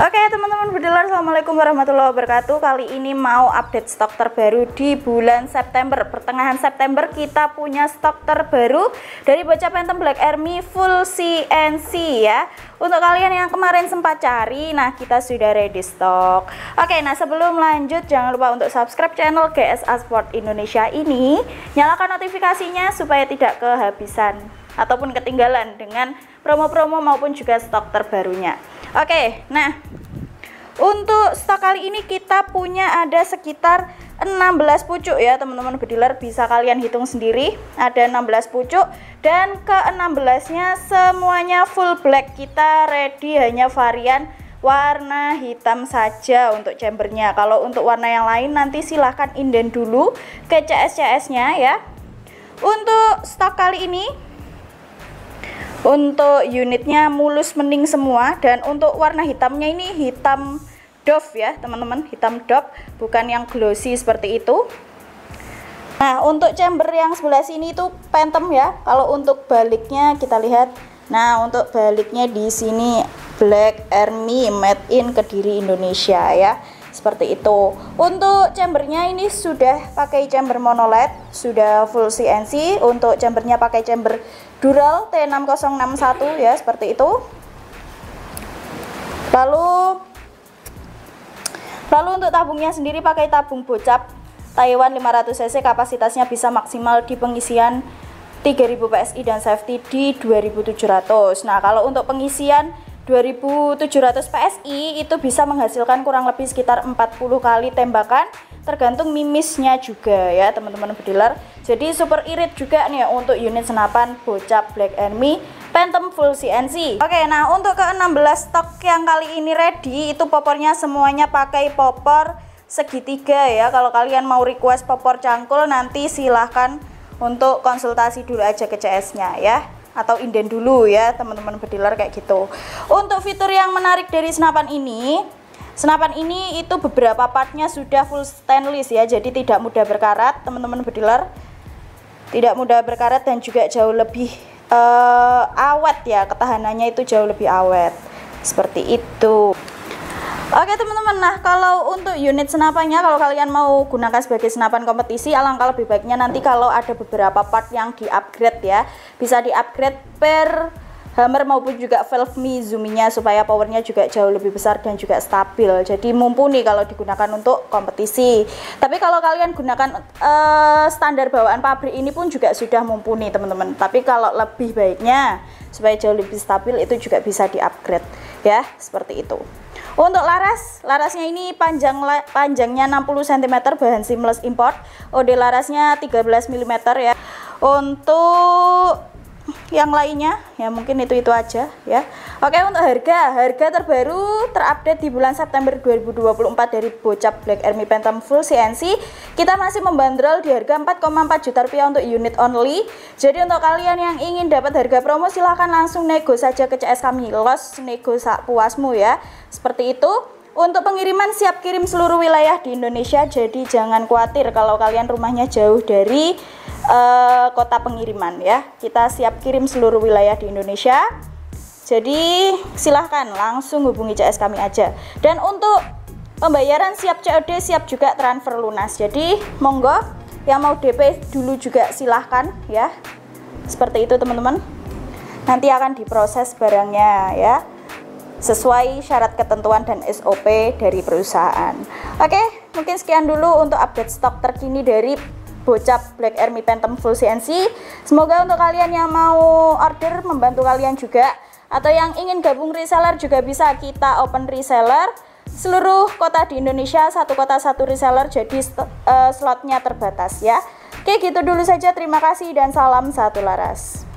Oke teman-teman bediler, assalamualaikum warahmatullahi wabarakatuh. Kali ini mau update stok terbaru di bulan September. Pertengahan September kita punya stok terbaru dari Bocap Phantom Black Army full CNC ya. Untuk kalian yang kemarin sempat cari, nah kita sudah ready stok. Oke, nah sebelum lanjut jangan lupa untuk subscribe channel GSA Sport Indonesia ini, nyalakan notifikasinya supaya tidak kehabisan ataupun ketinggalan dengan promo-promo maupun juga stok terbarunya. Oke, nah untuk stok kali ini kita punya ada sekitar 16 pucuk ya teman-teman bediler, bisa kalian hitung sendiri. Ada 16 pucuk dan ke-16-nya semuanya full black. Kita ready hanya varian warna hitam saja untuk chambernya. Kalau untuk warna yang lain nanti silahkan inden dulu ke CS-CS-nya ya. Untuk stok kali ini untuk unitnya mulus mending semua, dan untuk warna hitamnya ini hitam doff ya teman-teman, hitam doff, bukan yang glossy seperti itu. Nah untuk chamber yang sebelah sini itu phantom ya. Kalau untuk baliknya kita lihat, nah untuk baliknya di sini Black Army made in Kediri Indonesia ya, seperti itu. Untuk chambernya ini sudah pakai chamber monoled, sudah full CNC. Untuk chambernya pakai chamber Dural T6061 ya, seperti itu. Lalu untuk tabungnya sendiri pakai tabung Bocap Taiwan 500 cc, kapasitasnya bisa maksimal di pengisian 3000 PSI dan safety di 2700. Nah kalau untuk pengisian 2700 PSI itu bisa menghasilkan kurang lebih sekitar 40 kali tembakan, tergantung mimisnya juga ya teman-teman bediler. Jadi super irit juga nih untuk unit senapan Bocap Black Army Phantom full CNC. Oke, nah untuk ke-16 stok yang kali ini ready itu popornya semuanya pakai popor segitiga ya. Kalau kalian mau request popor cangkul nanti silahkan untuk konsultasi dulu aja ke CS-nya ya, atau inden dulu ya teman-teman bediler, kayak gitu. Untuk fitur yang menarik dari senapan ini itu beberapa partnya sudah full stainless ya, jadi tidak mudah berkarat teman-teman bediler, tidak mudah berkarat, dan juga jauh lebih awet ya, ketahanannya itu jauh lebih awet seperti itu. Oke teman-teman, nah kalau untuk unit senapannya, kalau kalian mau gunakan sebagai senapan kompetisi, alangkah lebih baiknya nanti kalau ada beberapa part yang di upgrade ya, bisa di upgrade per hammer maupun juga valve mizuminya, supaya powernya juga jauh lebih besar dan juga stabil. Jadi mumpuni kalau digunakan untuk kompetisi. Tapi kalau kalian gunakan standar bawaan pabrik ini pun juga sudah mumpuni teman-teman, tapi kalau lebih baiknya supaya jauh lebih stabil itu juga bisa di upgrade ya, seperti itu. Untuk larasnya ini panjangnya 60 cm, bahan seamless import. Ode larasnya 13 mm ya. Untuk yang lainnya ya mungkin itu aja ya. Oke, untuk harga terbaru terupdate di bulan September 2024 dari Bocap Black Army Phantom full CNC, kita masih membandrol di harga 4,4 juta rupiah untuk unit only. Jadi untuk kalian yang ingin dapat harga promo silahkan langsung nego saja ke CS kami, los nego puasmu ya, seperti itu. Untuk pengiriman siap kirim seluruh wilayah di Indonesia, jadi jangan khawatir kalau kalian rumahnya jauh dari kota pengiriman ya, kita siap kirim seluruh wilayah di Indonesia. Jadi silahkan langsung hubungi CS kami aja. Dan untuk pembayaran siap COD, siap juga transfer lunas. Jadi monggo yang mau DP dulu juga silahkan ya, seperti itu teman-teman. Nanti akan diproses barangnya ya, sesuai syarat ketentuan dan SOP dari perusahaan. Oke, mungkin sekian dulu untuk update stok terkini dari Bocap Black Army Phantom full CNC. Semoga untuk kalian yang mau order membantu kalian juga, atau yang ingin gabung reseller juga bisa, kita open reseller seluruh kota di Indonesia, satu kota satu reseller, jadi slotnya terbatas ya. Oke, gitu dulu saja, terima kasih dan salam satu laras.